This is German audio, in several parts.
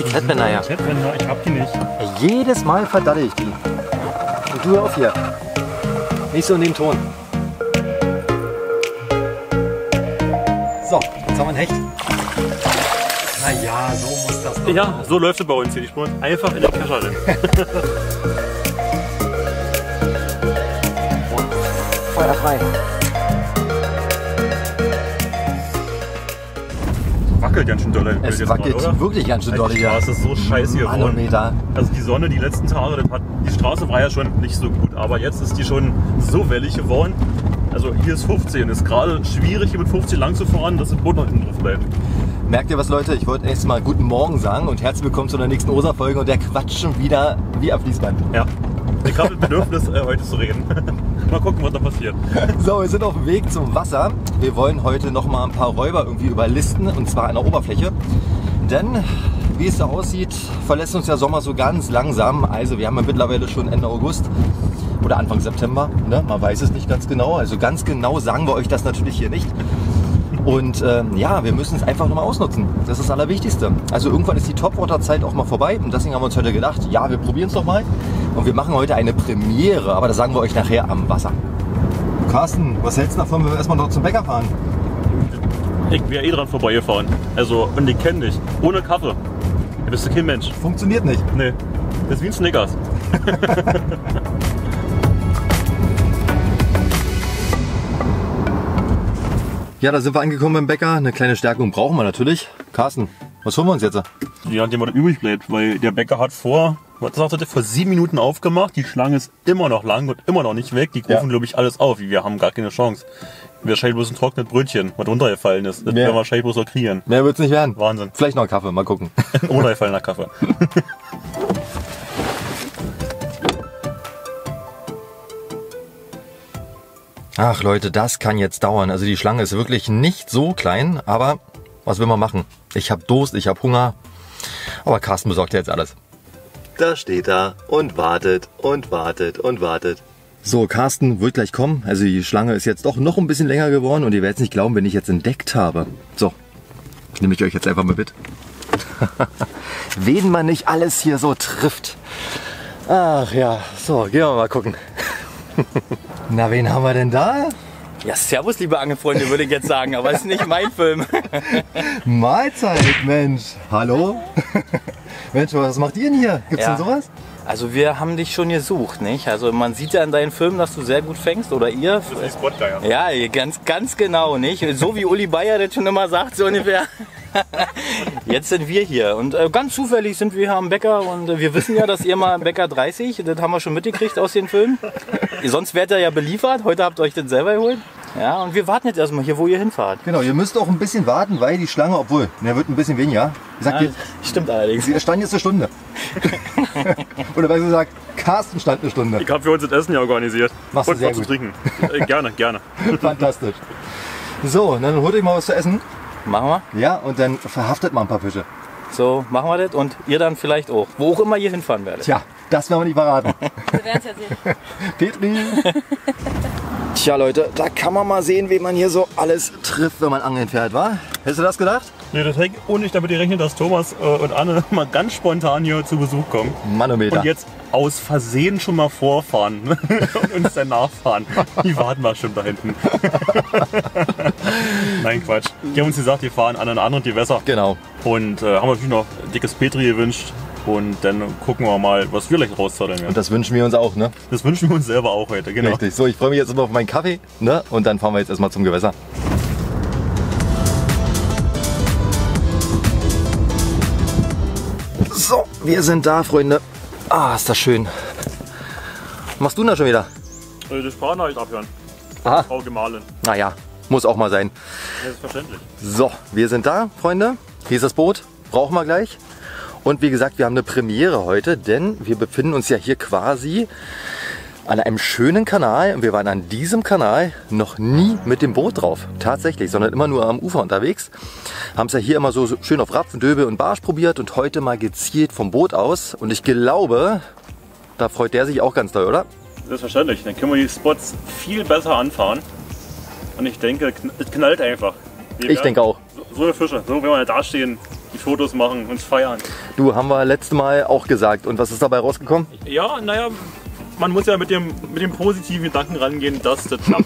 die Klettbänder her? Klettbänder, ich hab die nicht. Jedes Mal verdalle ich die. Und du hör auf hier. Nicht so in dem Ton. So, jetzt haben wir ein Hecht. Naja, so muss das doch. Ja, so läuft es bei uns hier. Die Spuren einfach in der Kescherle. Feuer frei. Wackelt ganz schön doll. Es wackelt mal, oder? Wirklich ganz schön doll hier. Die Straße ist so scheiße hier geworden. Also die Sonne, die letzten Tage, das hat, die Straße war ja schon nicht so gut, aber jetzt ist die schon so wellig geworden. Also hier ist 15, ist gerade schwierig hier mit 15 lang zu fahren, dass das Boot noch hinten drauf bleibt. Merkt ihr was, Leute? Ich wollte erst mal guten Morgen sagen und herzlich willkommen zu der nächsten OSA-Folge und der quatscht schon wieder wie am Fließband. Ja, ich habe das Bedürfnis, heute zu reden. Mal gucken, was da passiert. So, wir sind auf dem Weg zum Wasser. Wir wollen heute noch mal ein paar Räuber irgendwie überlisten und zwar an der Oberfläche. Denn, wie es da aussieht, verlässt uns der Sommer so ganz langsam. Also wir haben ja mittlerweile schon Ende August. Oder Anfang September, ne? Man weiß es nicht ganz genau. Also ganz genau sagen wir euch das natürlich hier nicht. Und ja, wir müssen es einfach nochmal ausnutzen. Das ist das Allerwichtigste. Also irgendwann ist die Topwater-Zeit auch mal vorbei. Und deswegen haben wir uns heute gedacht, ja, wir probieren es nochmal. Und wir machen heute eine Premiere. Aber das sagen wir euch nachher am Wasser. Carsten, was hältst du davon, wenn wir erstmal noch zum Bäcker fahren? Ich wäre eh dran vorbeigefahren. Also, und ich kenne dich. Ohne Kaffee. Du bist kein Mensch. Funktioniert nicht. Nee. Das ist wie ein Snickers. Ja, da sind wir angekommen beim Bäcker. Eine kleine Stärkung brauchen wir natürlich. Carsten, was holen wir uns jetzt? Ja, dem was übrig bleibt, weil der Bäcker hat vor, was sagt er, vor 7 Minuten aufgemacht. Die Schlange ist immer noch lang und immer noch nicht weg. Die rufen, glaube ich, alles auf. Wir haben gar keine Chance. Wir scheinen bloß ein trockenes Brötchen, was runtergefallen ist. Das werden wir wahrscheinlich bloß noch kriegen. Mehr wird's nicht werden. Wahnsinn. Vielleicht noch einen Kaffee, mal gucken. Runtergefallener Kaffee. Ach Leute, das kann jetzt dauern. Also die Schlange ist wirklich nicht so klein, aber was will man machen? Ich habe Durst, ich habe Hunger, aber Carsten besorgt ja jetzt alles. Da steht er und wartet und wartet und wartet. So, Carsten wird gleich kommen. Also die Schlange ist jetzt doch noch ein bisschen länger geworden und ihr werdet es nicht glauben, wenn ich jetzt entdeckt habe. So, nehme ich euch jetzt einfach mal mit. Wen man nicht alles hier so trifft. Ach ja, so, gehen wir mal gucken. Na, wen haben wir denn da? Ja, servus, liebe Angelfreunde, würde ich jetzt sagen, aber es ist nicht mein Film. Mahlzeit, Mensch. Hallo? Mensch, was macht ihr denn hier? Gibt's denn sowas? Also wir haben dich schon gesucht, nicht? Also man sieht ja in deinen Filmen, dass du sehr gut fängst, oder ihr? Das ist Spotgeier. Ja, ganz genau, nicht? So wie Uli Bayer das schon immer sagt, so ungefähr. Jetzt sind wir hier und ganz zufällig sind wir hier am Bäcker und wir wissen ja, dass ihr mal am Bäcker 30, das haben wir schon mitgekriegt aus den Filmen. Sonst werdet ihr ja beliefert, heute habt ihr euch das selber geholt. Ja, und wir warten jetzt erstmal hier, wo ihr hinfahrt. Genau, ihr müsst auch ein bisschen warten, weil die Schlange, obwohl, der wird ein bisschen weniger. Ja, stimmt allerdings. Sie stand jetzt eine Stunde. Oder weil sie sagt, Carsten stand eine Stunde. Ich habe für uns das Essen ja organisiert. Machst du sehr gut. Trinken. Gerne, gerne. Fantastisch. So, dann holt euch mal was zu essen. Machen wir. Ja, und dann verhaftet mal ein paar Fische. So, machen wir das und ihr dann vielleicht auch. Wo auch immer ihr hinfahren werdet. Tja, das werden wir nicht verraten. Wir werden es ja sehen. Petri! Tja Leute, da kann man mal sehen, wen man hier so alles trifft, wenn man angeln fährt, wa? Hättest du das gedacht? Nee, das hängt auch nicht damit gerechnet, dass Thomas und Anne mal ganz spontan hier zu Besuch kommen. Manometer. Und jetzt aus Versehen schon mal vorfahren und uns dann nachfahren. Die warten wir schon da hinten. Nein, Quatsch. Die haben uns gesagt, die fahren an einen anderen Gewässer. Genau. Und haben natürlich noch dickes Petri gewünscht. Und dann gucken wir mal, was wir gleich rauszahlen. Und das wünschen wir uns auch, ne? Das wünschen wir uns selber auch heute, genau. Richtig. So, ich freue mich jetzt immer auf meinen Kaffee, ne? Und dann fahren wir jetzt erstmal zum Gewässer. So, wir sind da, Freunde. Ah, ist das schön. Was machst du denn da schon wieder? Die Sprachnachricht abhören. Aha. Frau Gemahlin. Naja, muss auch mal sein. Selbstverständlich. So, wir sind da, Freunde. Hier ist das Boot. Brauchen wir gleich. Und wie gesagt, wir haben eine Premiere heute, denn wir befinden uns ja hier quasi an einem schönen Kanal und wir waren an diesem Kanal noch nie mit dem Boot drauf, tatsächlich, sondern immer nur am Ufer unterwegs. Haben es ja hier immer so schön auf Rapfen, Döbel und Barsch probiert und heute mal gezielt vom Boot aus. Und ich glaube, da freut der sich auch ganz doll, oder? Selbstverständlich, dann können wir die Spots viel besser anfahren und ich denke, es knallt einfach. Ich denke auch. So Fische, so wenn wir da stehen. die Fotos machen, uns feiern. Du, haben wir letztes Mal auch gesagt. Und was ist dabei rausgekommen? Ja, naja, man muss ja mit dem positiven Gedanken rangehen, dass das klappt.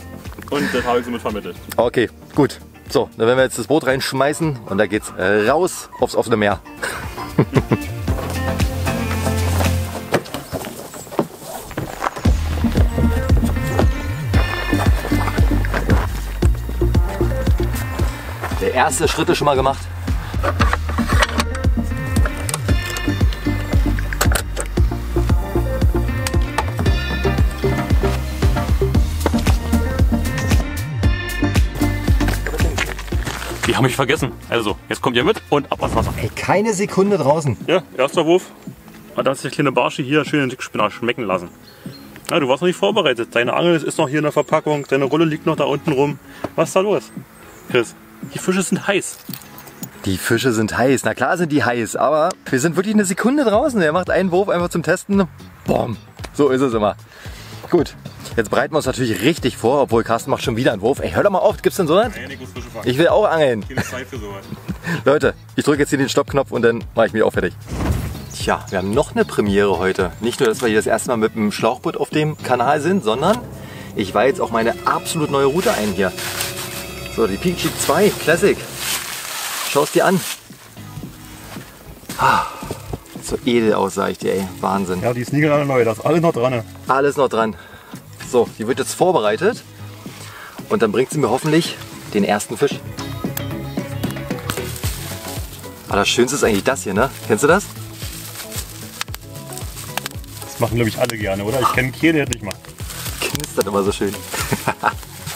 Und das habe ich somit vermittelt. Okay, gut. So, dann werden wir jetzt das Boot reinschmeißen und da geht's raus aufs offene Meer. Der erste Schritt ist schon mal gemacht. Die haben mich vergessen. Also, jetzt kommt ihr mit und ab ans Wasser. Ey, keine Sekunde draußen. Ja, erster Wurf. Da hat sich der kleine Barsche hier schön den Dickspinner schmecken lassen. Ja, du warst noch nicht vorbereitet. Deine Angel ist noch hier in der Verpackung. Deine Rolle liegt noch da unten rum. Was ist da los, Chris? Die Fische sind heiß. Die Fische sind heiß. Na klar sind die heiß, aber wir sind wirklich eine Sekunde draußen. Er macht einen Wurf einfach zum Testen. Boom. So ist es immer. Gut, jetzt bereiten wir uns natürlich richtig vor, obwohl Carsten macht schon wieder einen Wurf. Ey, hör doch mal auf, gibt's denn so was? Nee, ich will auch angeln. Keine Zeit für sowas. Leute, ich drücke jetzt hier den Stoppknopf und dann mache ich mich auch fertig. Tja, wir haben noch eine Premiere heute. Nicht nur, dass wir hier das erste Mal mit dem Schlauchboot auf dem Kanal sind, sondern ich weihe jetzt auch meine absolut neue Route ein hier. So, die Peak JG2 Classic. Schau es dir an. Ah. So edel aus, sag ich dir, ey. Wahnsinn. Ja, die ist nie gerade neu, da ist alles noch dran. Alles noch dran. So, die wird jetzt vorbereitet und dann bringt sie mir hoffentlich den ersten Fisch. Aber das Schönste ist eigentlich das hier, ne? Kennst du das? Das machen, glaube ich, alle gerne, oder? Ich kenne keinen, der das nicht macht. Knistert immer so schön.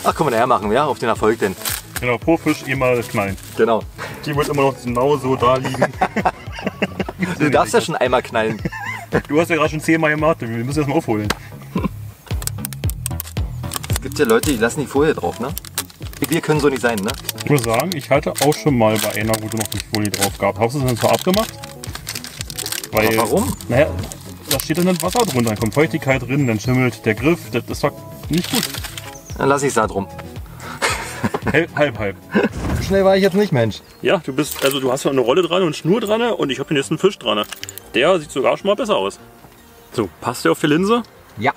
Ach, können wir nachher machen, ja? Auf den Erfolg denn. Genau, pro Fisch immer das Knallen. Genau. Die wird immer noch genau so da liegen. Du darfst ja schon einmal knallen. Du hast ja gerade schon 10-mal gemacht, wir müssen erstmal aufholen. Es gibt ja Leute, die lassen die Folie drauf, ne? Wir können so nicht sein, ne? Ich muss sagen, ich hatte auch schon mal bei einer Route noch die Folie drauf gehabt. Hast du das dann zwar abgemacht? Weil, aber warum? Naja, da steht dann Wasser drunter, dann kommt Feuchtigkeit drin, dann schimmelt der Griff, das ist doch nicht gut. Dann lasse ich es da drum. Halb. Schnell war ich jetzt nicht, Mensch. Ja, du hast ja eine Rolle dran und Schnur dran und ich habe den nächsten Fisch dran. Der sieht sogar schon mal besser aus. So, passt der auf die Linse? Ja.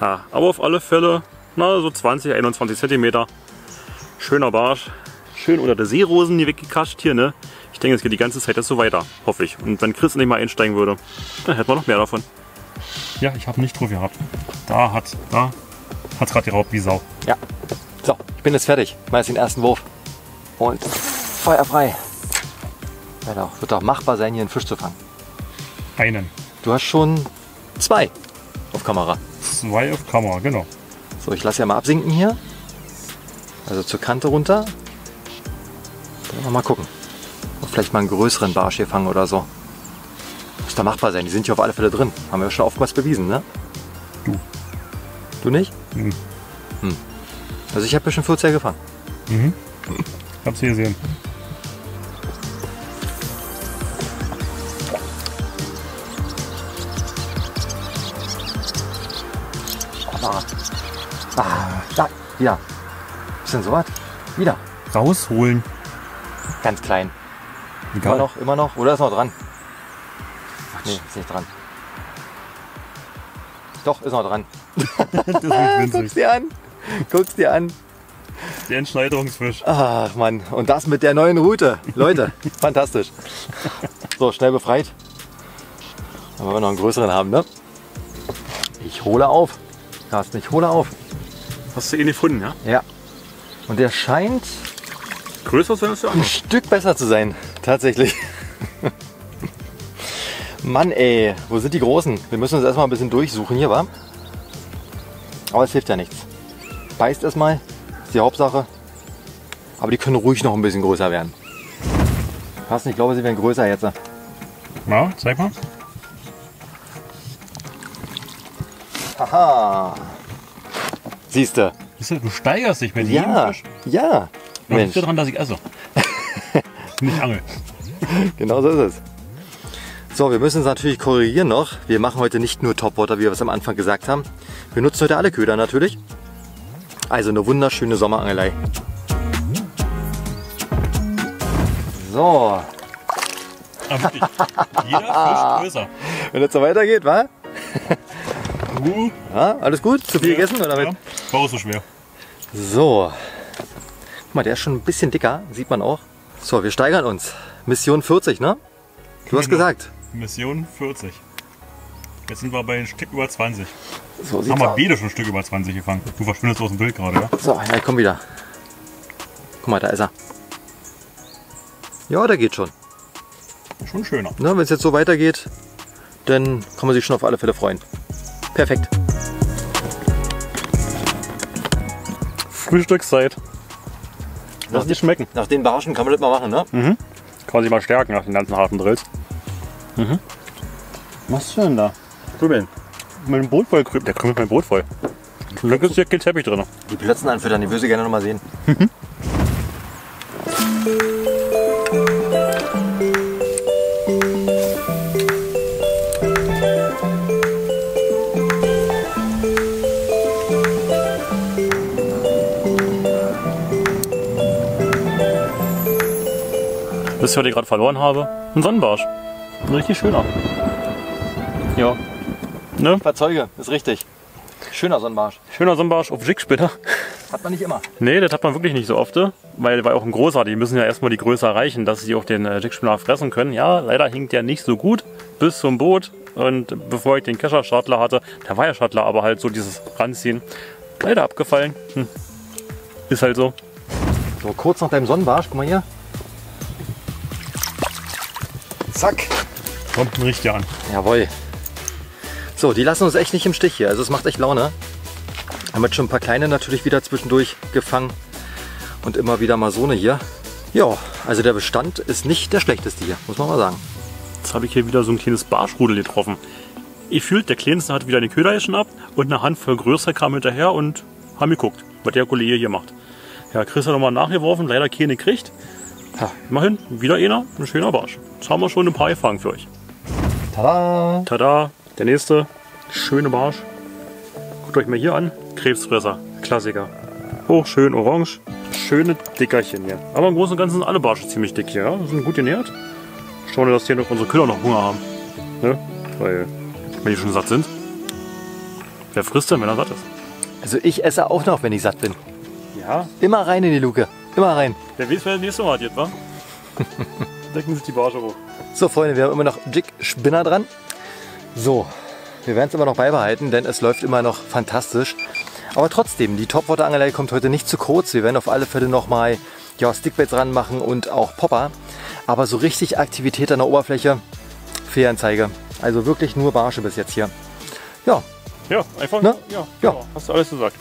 Ha, aber auf alle Fälle, na so 20, 21 cm. Schöner Barsch. Schön unter der Seerosen hier weggekascht hier, ne? Ich denke, es geht die ganze Zeit jetzt so weiter, hoffe ich. Und wenn Chris nicht mal einsteigen würde, dann hätten wir noch mehr davon. Ja, ich habe nicht drauf gehabt. Da hat's gerade geraubt wie Sau. Ja. So, ich bin jetzt fertig. Ich mache jetzt den ersten Wurf. Und feuerfrei. Ja, wird doch machbar sein, hier einen Fisch zu fangen. Einen. Du hast schon zwei auf Kamera. Zwei auf Kamera, genau. So, ich lasse ja mal absinken hier. Also zur Kante runter. Dann mal gucken. Und vielleicht mal einen größeren Barsch hier fangen oder so. Muss doch machbar sein. Die sind hier auf alle Fälle drin. Haben wir schon oftmals bewiesen, ne? Du. Du nicht? Hm. Hm. Also ich habe schon 14 gefangen. Mhm. Ich hab's hier gesehen. Da, wieder. Was ist denn so was? Wieder. Rausholen. Ganz klein. Egal. Immer noch. Oder ist noch dran? Ach, nee, ist nicht dran. Doch, ist noch dran. Guck's dir an. Guck's dir an. Der Entschneidungsfisch. Ach Mann, und das mit der neuen Route. Leute, fantastisch. So, schnell befreit. Dann wollen wir noch einen größeren haben, ne? Ich hole auf. Carsten, ich hole auf. Hast du ihn gefunden, ja? Ja. Und der scheint größer zu sein, ein Stück besser zu sein, tatsächlich. Mann ey, wo sind die Großen? Wir müssen uns erstmal ein bisschen durchsuchen hier, wa? Aber es hilft ja nichts. Beißt erstmal. Die Hauptsache, aber die können ruhig noch ein bisschen größer werden. Carsten, ich glaube, sie werden größer jetzt. Na, zeig mal. Haha. Siehst du? Du steigerst dich mit jedem Fisch. Ja. Noch Mensch. Ich bin dran, dass ich esse. Nicht angeln. Genau so ist es. So, wir müssen es natürlich korrigieren noch. Wir machen heute nicht nur Topwater, wie wir es am Anfang gesagt haben. Wir nutzen heute alle Köder natürlich. Also eine wunderschöne Sommerangelei. So, Aber wirklich, jeder Fisch größer. Wenn das so weitergeht, wa? Ja, alles gut? Zu viel gegessen? Oder ja, war auch so schwer. So, guck mal, der ist schon ein bisschen dicker, sieht man auch. So, wir steigern uns. Mission 40, ne? Du hast gesagt. Mission 40. Jetzt sind wir bei ein Stück über 20. So, haben wir beide schon ein Stück über 20 gefangen. Du verschwindest aus dem Bild gerade, ja? So, ja, ich komm wieder. Guck mal, da ist er. Ja, der geht schon. Schon schöner. Wenn es jetzt so weitergeht, dann kann man sich schon auf alle Fälle freuen. Perfekt. Frühstückszeit. Lass dich schmecken. Nach den Barschen kann man das mal machen, ne? Mhm. Kann man sich mal stärken nach den ganzen harten Drills. Mhm. Was ist denn da? Krümeln. Mein Boot voll krümelt. Der krümelt mein Boot voll. Zum Glück ist hier kein Teppich drin. Die Plötzen anfüttern, die würde ich gerne noch mal sehen. Mhm. Das ist, was ich gerade verloren habe. Ein Sonnenbarsch. Ein richtig schöner. Ja. Ne? Verzeuge, ist richtig. Schöner Sonnenbarsch. Schöner Sonnenbarsch auf Jigspinner. Hat man nicht immer. Nee, das hat man wirklich nicht so oft. Weil auch ein großer, die müssen ja erstmal die Größe erreichen, dass sie auch den Dickspinner fressen können. Ja, leider hinkt der nicht so gut bis zum Boot. Und bevor ich den Kescher-Schattler hatte, der war ja Schattler, aber halt so dieses Ranziehen. Leider abgefallen. Hm. Ist halt so. So, kurz nach deinem Sonnenbarsch, guck mal hier. Zack. Kommt ein Richter an. Jawohl. So, die lassen uns echt nicht im Stich hier. Also es macht echt Laune. Haben jetzt schon ein paar kleine natürlich wieder zwischendurch gefangen. Und immer wieder mal so eine hier. Ja, also der Bestand ist nicht der schlechteste hier, muss man mal sagen. Jetzt habe ich hier wieder so ein kleines Barschrudel getroffen. Ihr fühlt, der Kleinste hat wieder den Köderchen ab und eine Handvoll größer kam hinterher und haben geguckt, was der Kollege hier macht. Ja, Chris hat nochmal nachgeworfen, leider keine kriegt. Ja, immerhin, wieder einer, ein schöner Barsch. Jetzt haben wir schon ein paar gefangen für euch. Tada! Tada! Der nächste, schöne Barsch. Guckt euch mal hier an, Krebsfresser, Klassiker. Hochschön orange, schöne Dickerchen hier. Aber im Großen und Ganzen sind alle Barsche ziemlich dick hier, ja? Sind gut genährt. Schauen wir, dass hier noch unsere Köder noch Hunger haben. Ne? Weil, wenn die schon satt sind, wer frisst denn, wenn er satt ist? Also ich esse auch noch, wenn ich satt bin. Ja? Immer rein in die Luke, immer rein. Der weiß, wer das nächste Mal hat jetzt, wa? Decken sich die Barsche hoch. So Freunde, wir haben immer noch Jigspinner dran. So, wir werden es immer noch beibehalten, denn es läuft immer noch fantastisch. Aber trotzdem, die Topwater-Angelei kommt heute nicht zu kurz. Wir werden auf alle Fälle nochmal Stickbaits ranmachen und auch Popper. Aber so richtig Aktivität an der Oberfläche, Fehlanzeige. Also wirklich nur Barsche bis jetzt hier. Ja. Ja, einfach. Ne? Ja, ja. Hast du alles gesagt.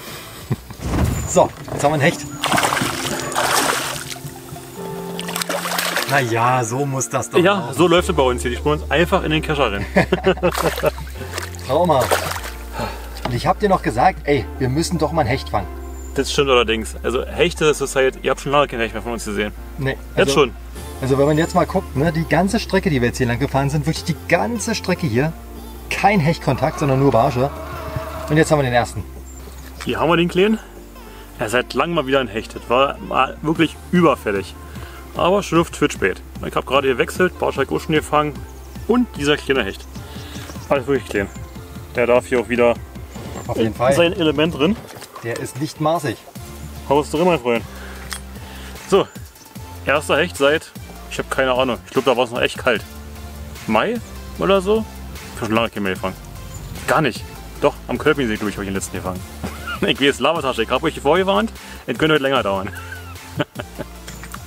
So, jetzt haben wir einen Hecht. Naja, so muss das doch. Ja, so läuft es bei uns hier. Die spüren uns einfach in den Kescher rein. Trauma. Und ich hab dir noch gesagt, ey, wir müssen doch mal ein Hecht fangen. Das stimmt allerdings. Also Hechte, das ist halt, ihr habt schon lange kein Hecht mehr von uns gesehen. Nee. Also, jetzt schon. Also wenn man jetzt mal guckt, ne, die ganze Strecke, die wir jetzt hier lang gefahren sind, wirklich die ganze Strecke hier, kein Hechtkontakt, sondern nur Barsche. Und jetzt haben wir den ersten. Hier haben wir den Kleinen. Er ist seit langem mal wieder ein Hecht. Das war mal wirklich überfällig. Aber schon auf Twitch-Wert. Ich habe gerade gewechselt, Barscheik auch schon gefangen und dieser kleine Hecht. Alles wirklich klein. Der darf hier auch wieder auf jeden Fall sein Element drin. Der ist nicht maßig. Haus drin, mein Freund. So, erster Hecht seit, ich habe keine Ahnung, ich glaube da war es noch echt kalt. Mai oder so? Ich habe schon lange keinen mehr gefangen. Gar nicht. Doch, am Kölpinsee glaube ich habe ich den letzten gefangen. Ich will jetzt Lavatasche, ich habe euch vorgewarnt, es könnte heute länger dauern.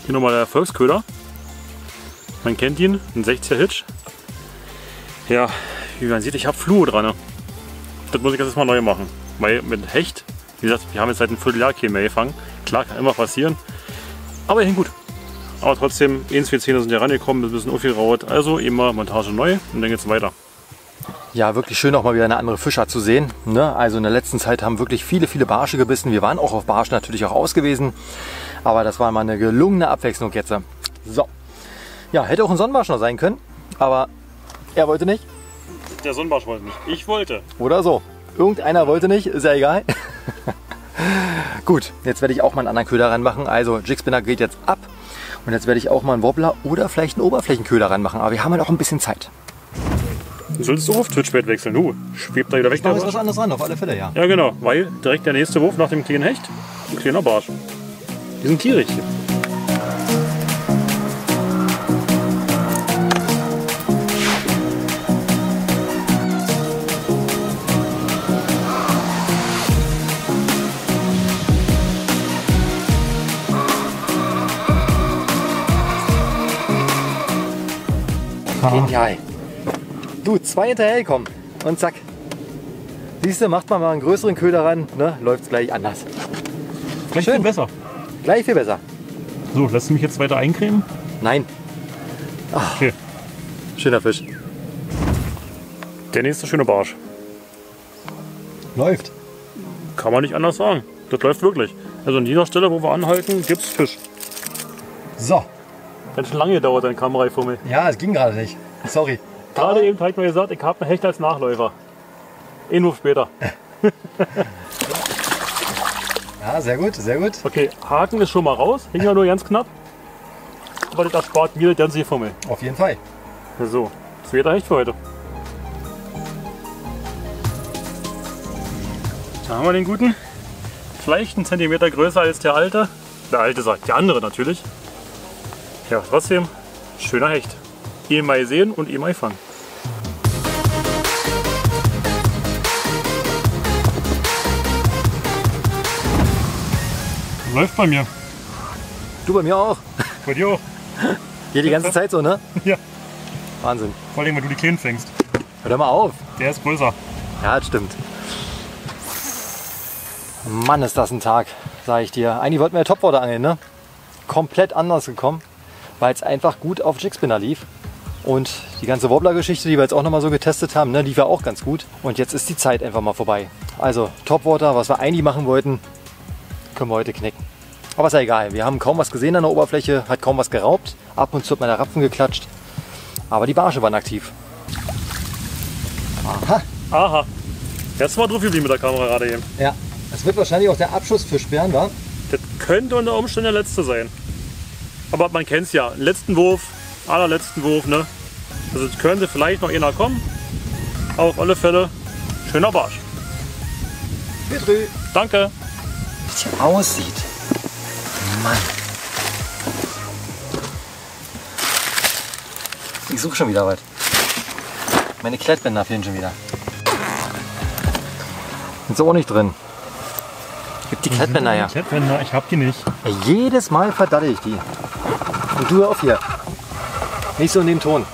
Hier nochmal der Erfolgsköder. Man kennt ihn, ein 60er Hitch. Ja, wie man sieht, ich habe Flur dran. Das muss ich jetzt mal neu machen. Weil mit Hecht, wie gesagt, wir haben jetzt seit einem Vierteljahr keinen mehr gefangen. Klar, kann immer passieren. Aber hin gut. Aber trotzdem, 1,410er sind ja rangekommen, ein bisschen aufgeraut. Also immer Montage neu und dann geht's weiter. Ja, wirklich schön auch mal wieder eine andere Fischart zu sehen. Ne? Also in der letzten Zeit haben wirklich viele Barsche gebissen. Wir waren auch auf Barschen natürlich auch aus gewesen. Aber das war mal eine gelungene Abwechslung jetzt. So. Ja, hätte auch ein Sonnenbarsch noch sein können, aber er wollte nicht. Der Sonnenbarsch wollte nicht. Ich wollte. Oder so. Irgendeiner wollte nicht, ist ja egal. Gut, jetzt werde ich auch mal einen anderen Köder reinmachen. Also Jigspinner geht jetzt ab. Und jetzt werde ich auch mal einen Wobbler oder vielleicht einen Oberflächenköder ranmachen. Aber wir haben halt auch ein bisschen Zeit. Du solltest auch auf Twitch-Wert wechseln. Du schwebt da wieder weg. Da ist was anderes ran, auf alle Fälle, ja. Ja, genau. Weil direkt der nächste Wurf nach dem kleinen Hecht, ein kleiner Barsch. Die sind tierig hier. Genial. Du, zwei hinterher kommen und zack. Siehst du, macht man mal einen größeren Köder ran, ne? Läuft's gleich anders. Gleich viel besser. Gleich viel besser. So, lässt du mich jetzt weiter eincremen? Nein. Ach, okay. Schöner Fisch. Der nächste schöne Barsch. Läuft. Kann man nicht anders sagen. Das läuft wirklich. Also an jeder Stelle, wo wir anhalten, gibt's Fisch. So. Ganz schön lange gedauert, dein Kamerafummel. Ja, es ging gerade nicht. Sorry. Gerade eben hat mir gesagt, ich habe einen Hecht als Nachläufer. Einen Wurf später. Ja, sehr gut, sehr gut. Okay, Haken ist schon mal raus. Hing ja nur ganz knapp. Aber das erspart mir das ganze Fummel. Auf jeden Fall. So, das wird der Hecht für heute. Da haben wir den guten. Vielleicht einen Zentimeter größer als der alte. Der alte sagt, der andere natürlich. Ja, trotzdem, schöner Hecht. Ehemals sehen und ehemals fangen. Läuft bei mir. Du, bei mir auch. Bei dir auch. Geht die ganze Zeit so, ne? Ja. Wahnsinn. Vor allem, wenn du die Kleinen fängst. Hör doch mal auf. Der ist größer. Ja, das stimmt. Mann, ist das ein Tag, sag ich dir. Eigentlich wollten wir ja Topwater angeln, ne? Komplett anders gekommen, weil es einfach gut auf Jigspinner lief. Und die ganze Wobbler-Geschichte, die wir jetzt auch nochmal so getestet haben, ne, lief ja auch ganz gut. Und jetzt ist die Zeit einfach mal vorbei. Also Topwater, was wir eigentlich machen wollten, können wir heute knicken. Aber ist ja egal, wir haben kaum was gesehen an der Oberfläche, hat kaum was geraubt. Ab und zu hat man da Rapfen geklatscht, aber die Barsche waren aktiv. Aha. Aha. Jetzt war drauf geblieben mit der Kamera gerade eben. Ja, das wird wahrscheinlich auch der Abschussfisch werden, wa? Das könnte unter Umständen der letzte sein. Aber man kennt es ja, letzten Wurf, allerletzten Wurf, ne? Also es könnte vielleicht noch einer kommen, aber auf alle Fälle schöner Barsch. Petri. Danke. Wie der aussieht. Mann. Ich suche schon wieder was. Meine Klettbänder fehlen schon wieder. Sind sie auch nicht drin. Gib die Klettbänder her. Klettbänder, ich hab die nicht. Ja, jedes Mal verdaddel ich die. Und du hör auf hier. Nicht so in dem Ton.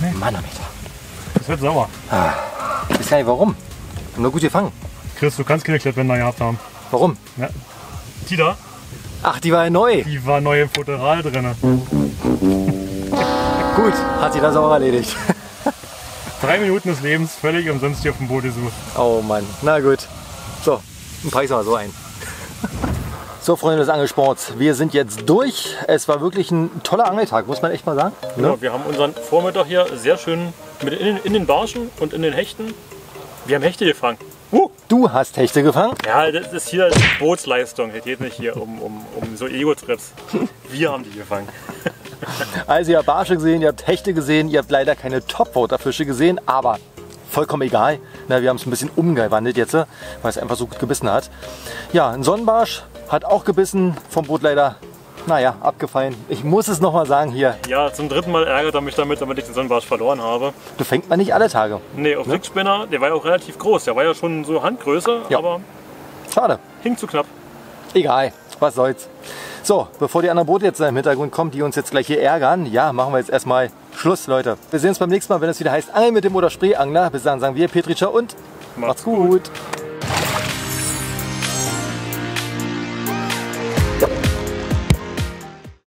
Nee. Mann, Alter. Das wird sauer. Ah, ich weiß gar nicht warum. Ich hab nur gut gefangen. Chris, du kannst keine Klettbänder gehabt haben. Warum? Ja. Die da? Ach, die war ja neu. Die war neu im Futteral drin. Gut, hat sich das auch erledigt. 3 Minuten des Lebens völlig umsonst hier auf dem Boot gesucht. Oh Mann, na gut. So. Ein Preis mal so ein. So, Freunde des Angelsports, wir sind jetzt durch. Es war wirklich ein toller Angeltag, muss man echt mal sagen. Ne? Ja, wir haben unseren Vormittag hier sehr schön mit in den Barschen und in den Hechten. Wir haben Hechte gefangen. Du hast Hechte gefangen? Ja, das ist hier Bootsleistung. Es geht nicht hier um so Ego-Trips. Wir haben die gefangen. Also ihr habt Barsche gesehen, ihr habt Hechte gesehen, ihr habt leider keine Topwaterfische gesehen, aber vollkommen egal. Na, wir haben es ein bisschen umgewandelt jetzt, weil es einfach so gut gebissen hat. Ja, ein Sonnenbarsch hat auch gebissen, vom Boot leider, naja, abgefallen. Ich muss es nochmal sagen hier. Ja, zum 3. Mal ärgert er mich damit, damit ich den Sonnenbarsch verloren habe. Du fängst man nicht alle Tage. Nee, auf Dickspinner, der war ja auch relativ groß. Der war ja schon so Handgröße, ja. Aber schade. Hing zu knapp. Egal, was soll's. So, bevor die anderen Boote jetzt im Hintergrund kommen, die uns jetzt gleich hier ärgern, ja, machen wir jetzt erstmal Schluss, Leute. Wir sehen uns beim nächsten Mal, wenn es wieder heißt Angeln mit dem oder Spreeangler. Bis dann sagen wir Petrica und macht's gut.